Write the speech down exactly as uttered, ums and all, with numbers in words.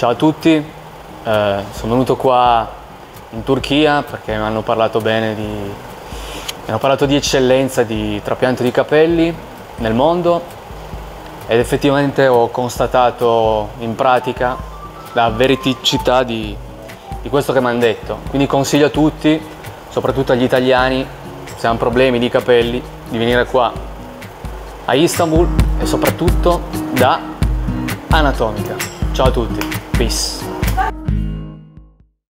Ciao a tutti, eh, sono venuto qua in Turchia perché mi hanno parlato bene di, mi hanno parlato di eccellenza di trapianto di capelli nel mondo ed effettivamente ho constatato in pratica la veridicità di, di questo che mi hanno detto. Quindi consiglio a tutti, soprattutto agli italiani, se hanno problemi di capelli, di venire qua a Istanbul e soprattutto da Anatomica. Ciao a tutti, peace!